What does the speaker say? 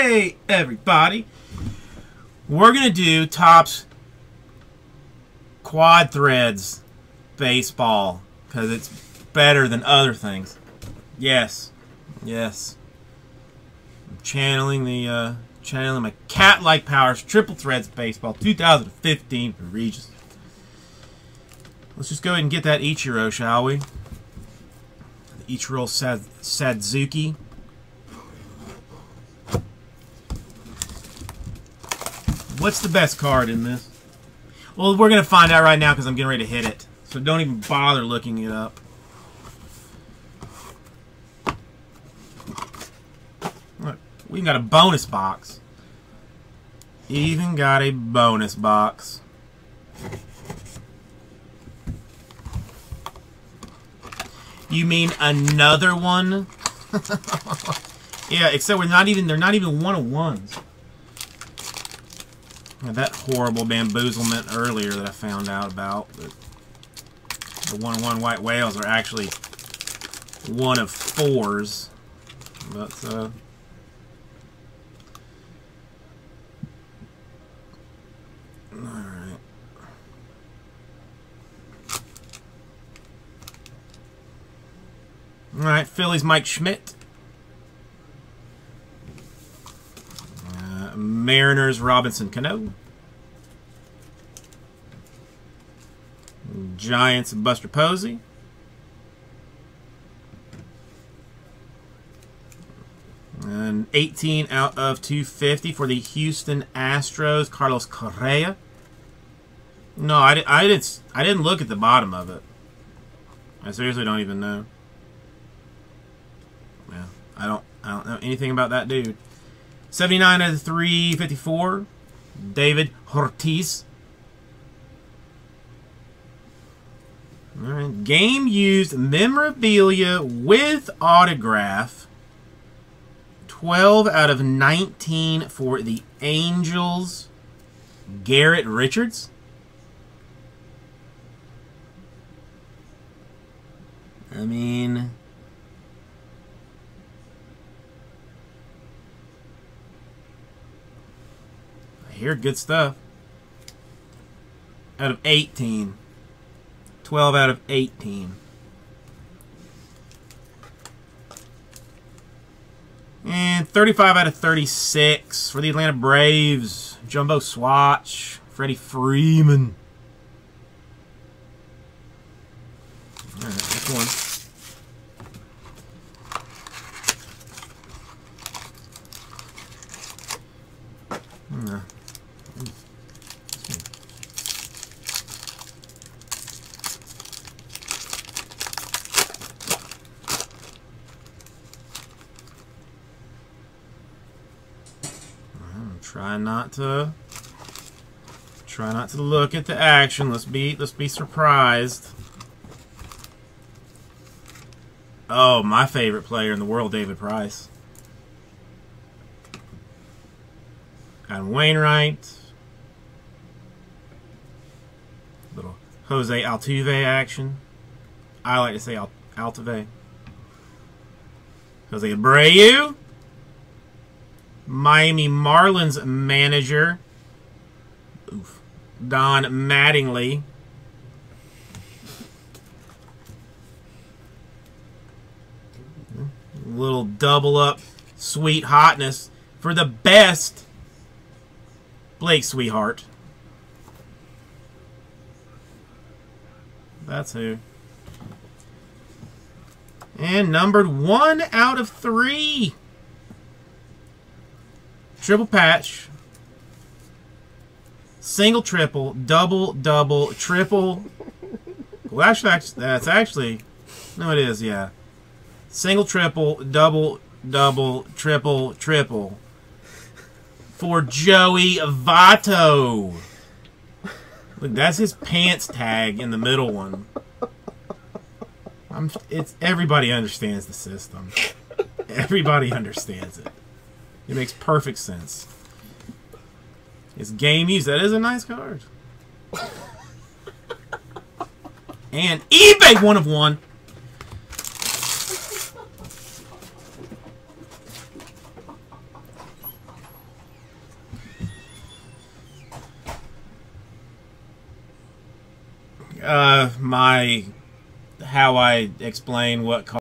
Hey, everybody. We're going to do Topps Quad Threads Baseball because it's better than other things. Yes. Yes. I'm channeling the channeling my cat-like powers. Triple Threads Baseball 2015 for Regis. Let's just go ahead and get that Ichiro, shall we? The Ichiro Sadzuki. What's the best card in this? Well, we're going to find out right now because I'm getting ready to hit it. So don't even bother looking it up. Look, we even got a bonus box. Even got a bonus box. You mean another one? Yeah, except they're not even 1-of-1s. That horrible bamboozlement earlier that I found out about. But the 1-of-1 white whales are actually 1-of-4s. But, alright. Alright, Phillies Mike Schmidt. Mariners, Robinson Cano. Giants, Buster Posey. And 18 out of 250 for the Houston Astros, Carlos Correa. No, I didn't look at the bottom of it. I seriously don't even know. Yeah, I don't know anything about that dude. 79 out of 354, David Ortiz. All right, game used memorabilia with autograph. 12 out of 19 for the Angels, Garrett Richards. I mean, here, good stuff. Out of 18. 12 out of 18. And 35 out of 36 for the Atlanta Braves. Jumbo Swatch. Freddie Freeman. All right, next one. Try not to look at the action. Let's be surprised. Oh, my favorite player in the world, David Price. And Wainwright. Little Jose Altuve action. I like to say Altuve. Jose Abreu. Miami Marlins manager, oof, Don Mattingly. Little double up sweet hotness for the best Blake sweetheart. That's who. And numbered 1 out of 3. Triple patch, single triple, double double triple. Well, actually, that's actually no, it is, yeah. Single triple, double double triple triple for Joey Votto. Look, that's his pants tag in the middle one. It's everybody understands the system. Everybody understands it. It makes perfect sense. It's game used. That is a nice card. And eBay 1-of-1. my how I explain what card